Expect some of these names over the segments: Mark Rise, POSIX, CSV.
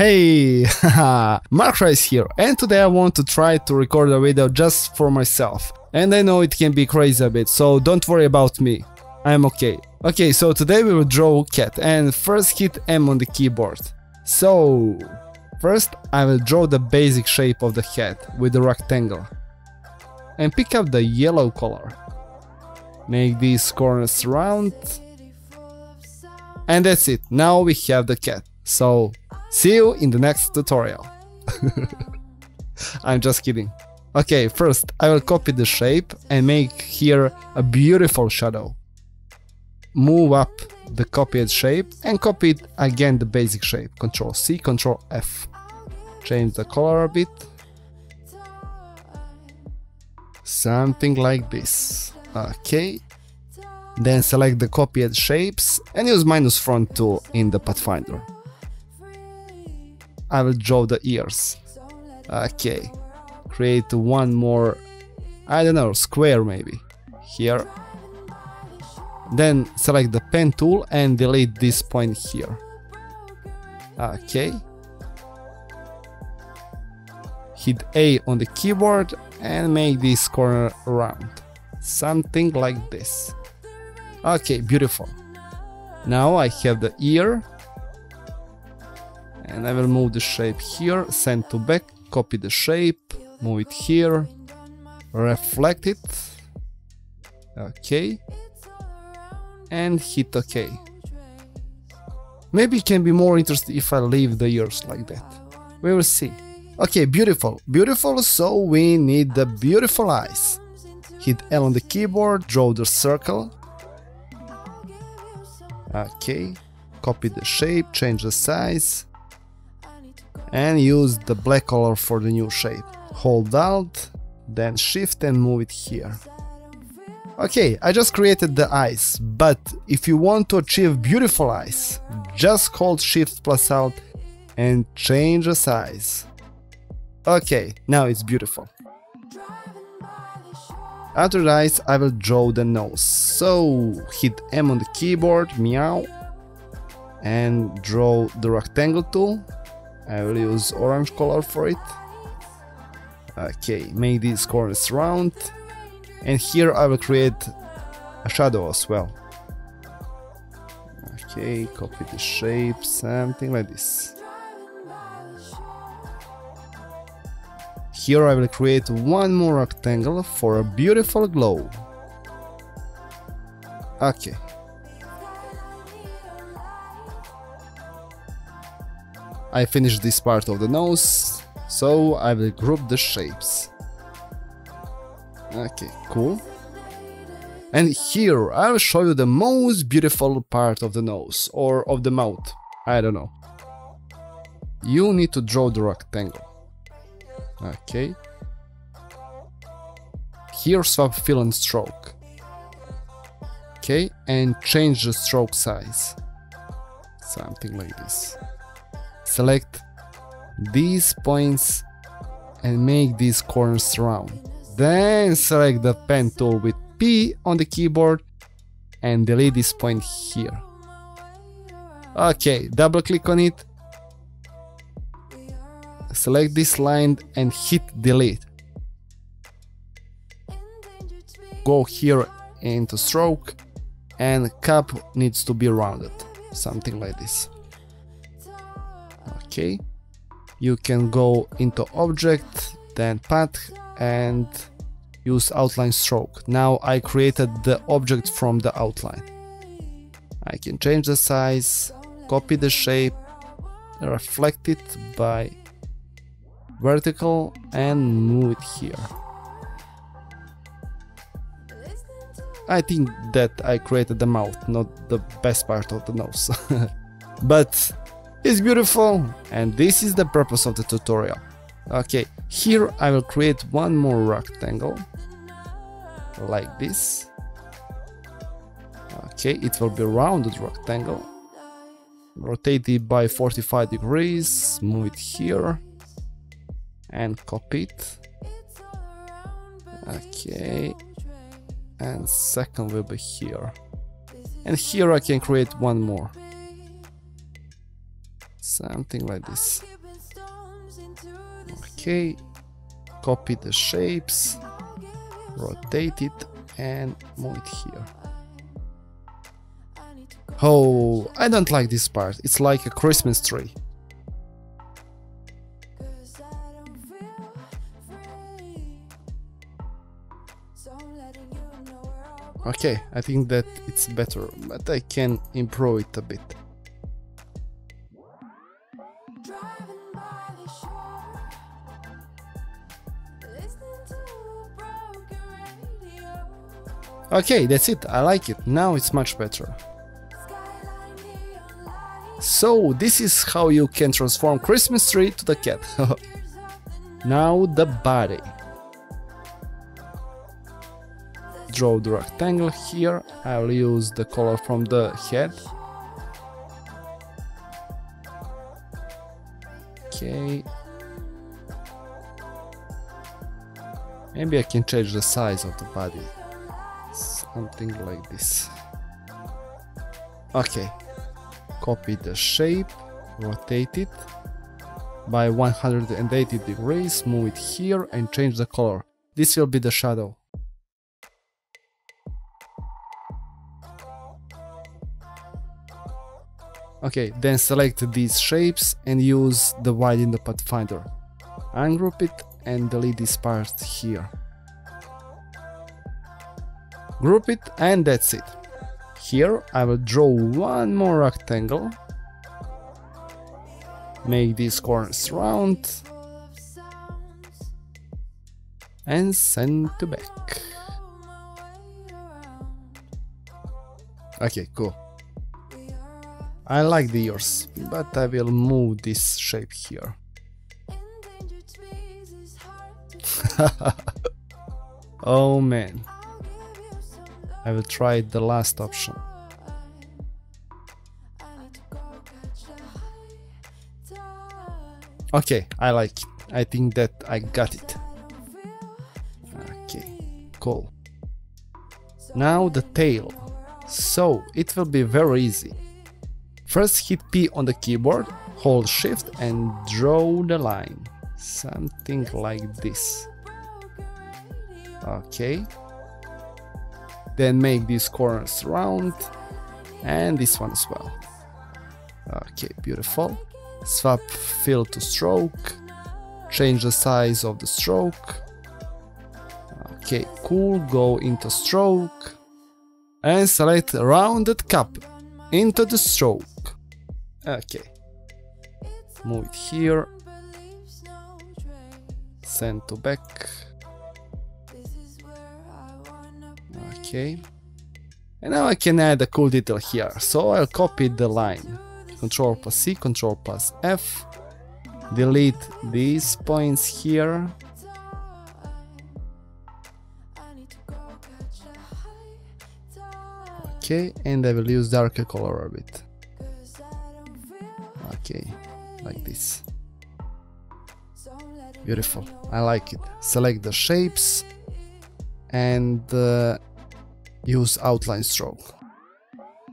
Hey, Mark Rise here, and today I want to try to record a video just for myself. And I know it can be crazy a bit, so don't worry about me, I'm okay. Okay, so today we will draw cat, and first hit M on the keyboard. So, first I will draw the basic shape of the head with the rectangle. And pick up the yellow color. Make these corners round. And that's it, now we have the cat. So, see you in the next tutorial. I'm just kidding. Okay, first I will copy the shape and make here a beautiful shadow. Move up the copied shape and copy it again the basic shape. Ctrl C, Ctrl F. Change the color a bit. Something like this. Okay. Then select the copied shapes and use -front tool in the Pathfinder. I will draw the ears. Okay. Create one more, I don't know, square maybe. Here. Then select the pen tool and delete this point here. Okay. Hit A on the keyboard and make this corner round. Something like this. Okay, beautiful. Now I have the ear. And I will move the shape here, send to back, copy the shape, move it here, reflect it, okay, and hit okay. Maybe it can be more interesting if I leave the ears like that, we will see. Okay, beautiful, beautiful, so we need the beautiful eyes. Hit L on the keyboard, draw the circle, okay, copy the shape, change the size. And use the black color for the new shape. Hold Alt, then Shift and move it here. Okay, I just created the eyes, but if you want to achieve beautiful eyes, just hold Shift plus Alt and change the size. Okay, now it's beautiful. After the eyes, I will draw the nose. So, hit M on the keyboard, meow, and draw the rectangle tool. I will use orange color for it. Okay, make these corners round. And here I will create a shadow as well. Okay, copy the shape, something like this. Here I will create one more rectangle for a beautiful glow. Okay. I finished this part of the nose, so I will group the shapes. Okay, cool. And here I'll show you the most beautiful part of the nose, or of the mouth, I don't know. You need to draw the rectangle. Okay. Here swap fill and stroke. Okay, and change the stroke size. Something like this. Select these points and make these corners round. Then select the pen tool with P on the keyboard and delete this point here. Okay, double click on it. Select this line and hit delete. Go here into stroke and cup needs to be rounded. Something like this. Okay, you can go into object, then path and use outline stroke. Now I created the object from the outline. I can change the size, copy the shape, reflect it by vertical and move it here. I think that I created the mouth, not the best part of the nose. But it's beautiful, and this is the purpose of the tutorial. Okay, here I will create one more rectangle, like this. Okay, it will be a rounded rectangle. Rotate it by 45 degrees, move it here, and copy it. Okay, and second will be here. And here I can create one more. something like this. Okay, copy the shapes, rotate it and move it here. Oh, I don't like this part. It's like a Christmas tree. Okay, I think that it's better, but I can improve it a bit. Okay, that's it, I like it, now it's much better. So, this is how you can transform Christmas tree to the cat. Now the body. Draw the rectangle here, I'll use the color from the head. Okay. Maybe I can change the size of the body. Something like this. Okay. Copy the shape, rotate it by 180 degrees, move it here and change the color. This will be the shadow. Okay, then select these shapes and use the wide in the Pathfinder. Ungroup it and delete this part here. Group it and that's it. Here I will draw one more rectangle, make these corners round and send to back. Okay, cool. I like the ears, but I will move this shape here. Oh man. I will try the last option. Okay, I like it. I think that I got it. Okay, cool. Now the tail. So, it will be very easy. First hit P on the keyboard, hold shift and draw the line. Something like this. Okay. Then make these corners round and this one as well. Okay, beautiful. Swap fill to stroke. Change the size of the stroke. Okay, cool. Go into stroke and select rounded cup into the stroke. Okay. Move it here. Send to back. Okay, and now I can add a cool detail here, so I'll copy the line, Ctrl+C, Ctrl+F, delete these points here, okay, and I will use darker color a bit, okay, like this, beautiful, I like it, select the shapes, and use outline stroke.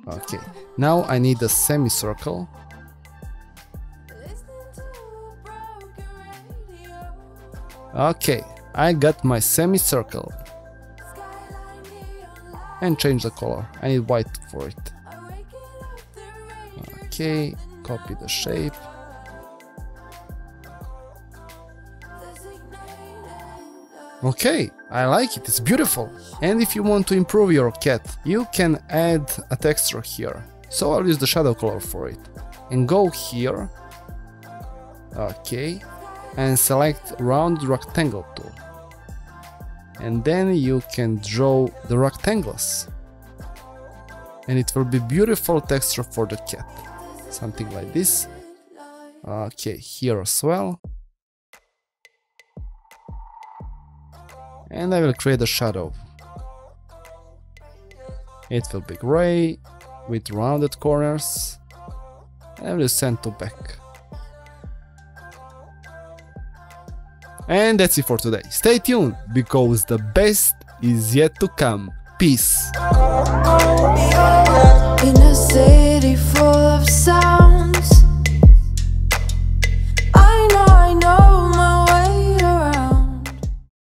Okay, now I need a semicircle. Okay, I got my semicircle. And change the color, I need white for it. Okay, copy the shape. Okay, I like it, it's beautiful. And if you want to improve your cat, you can add a texture here. So I'll use the shadow color for it. And go here. Okay. And select round rectangle tool. And then you can draw the rectangles. And it will be beautiful texture for the cat. Something like this. Okay, here as well. And I will create a shadow. It will be gray with rounded corners. I will send to back. And that's it for today. Stay tuned because the best is yet to come. Peace. In a city full of sound.